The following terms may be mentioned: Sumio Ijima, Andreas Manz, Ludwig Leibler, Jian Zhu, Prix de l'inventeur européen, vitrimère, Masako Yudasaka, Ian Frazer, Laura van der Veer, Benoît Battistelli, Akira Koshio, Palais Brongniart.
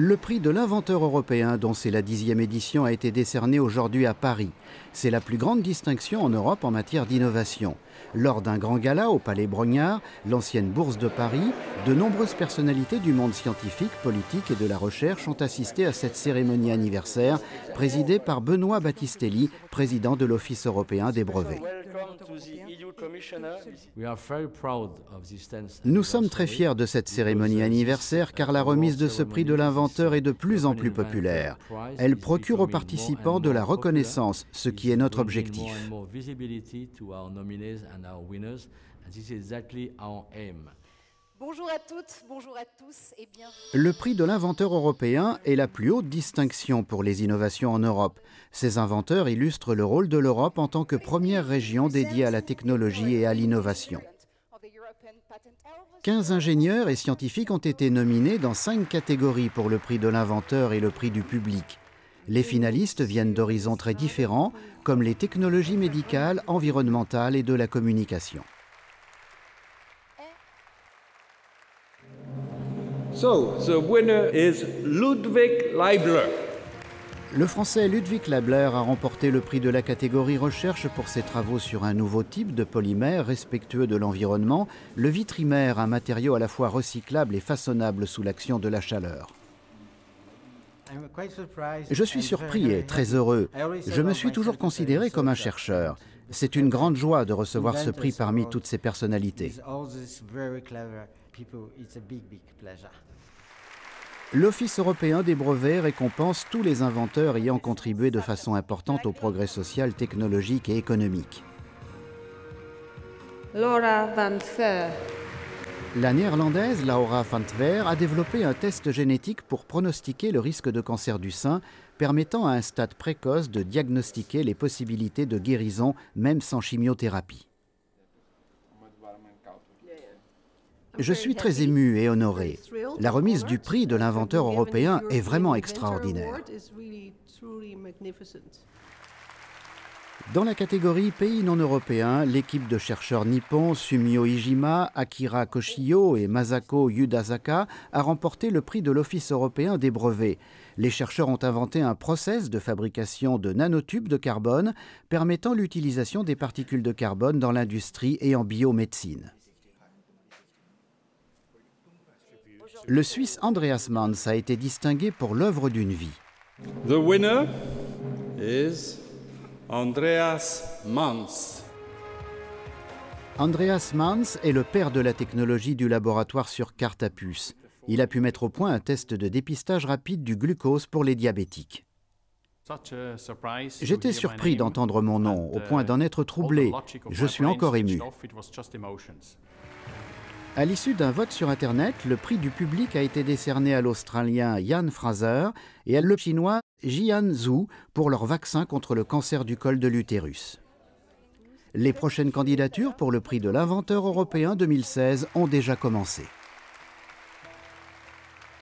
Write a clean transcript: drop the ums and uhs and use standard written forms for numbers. Le prix de l'inventeur européen, dont c'est la 10e édition, a été décerné aujourd'hui à Paris. C'est la plus grande distinction en Europe en matière d'innovation. Lors d'un grand gala au Palais Brongniart, l'ancienne bourse de Paris, de nombreuses personnalités du monde scientifique, politique et de la recherche ont assisté à cette cérémonie anniversaire, présidée par Benoît Battistelli, président de l'Office européen des brevets. Nous sommes très fiers de cette cérémonie anniversaire car la remise de ce prix de l'inventeur est de plus en plus populaire. Elle procure aux participants de la reconnaissance, ce qui est notre objectif. Bonjour à toutes, bonjour à tous et bienvenue. Le prix de l'inventeur européen est la plus haute distinction pour les innovations en Europe. Ces inventeurs illustrent le rôle de l'Europe en tant que première région dédiée à la technologie et à l'innovation. 15 ingénieurs et scientifiques ont été nominés dans 5 catégories pour le prix de l'inventeur et le prix du public. Les finalistes viennent d'horizons très différents, comme les technologies médicales, environnementales et de la communication. So, the winner is Ludwig Leibler. Le Français Ludwig Leibler a remporté le prix de la catégorie recherche pour ses travaux sur un nouveau type de polymère respectueux de l'environnement, le vitrimère, un matériau à la fois recyclable et façonnable sous l'action de la chaleur. Je suis surpris et très heureux. Je me suis toujours considéré comme un chercheur. C'est une grande joie de recevoir ce prix parmi toutes ces personnalités. L'Office européen des brevets récompense tous les inventeurs ayant contribué de façon importante au progrès social, technologique et économique. Laura van der Veer. La néerlandaise Laura van der Veer a développé un test génétique pour pronostiquer le risque de cancer du sein, permettant à un stade précoce de diagnostiquer les possibilités de guérison, même sans chimiothérapie. Je suis très ému et honoré. La remise du prix de l'inventeur européen est vraiment extraordinaire. Dans la catégorie pays non européens, l'équipe de chercheurs nippons Sumio Ijima, Akira Koshio et Masako Yudasaka a remporté le prix de l'Office européen des brevets. Les chercheurs ont inventé un process de fabrication de nanotubes de carbone permettant l'utilisation des particules de carbone dans l'industrie et en biomédecine. Le Suisse Andreas Manz a été distingué pour l'œuvre d'une vie. The winner is Andreas Manz. Andreas Manz est le père de la technologie du laboratoire sur carte à puce. Il a pu mettre au point un test de dépistage rapide du glucose pour les diabétiques. J'étais surpris d'entendre mon nom, au point d'en être troublé. Je suis encore ému. À l'issue d'un vote sur Internet, le prix du public a été décerné à l'Australien Ian Frazer et à le Chinois Jian Zhu pour leur vaccin contre le cancer du col de l'utérus. Les prochaines candidatures pour le prix de l'inventeur européen 2016 ont déjà commencé.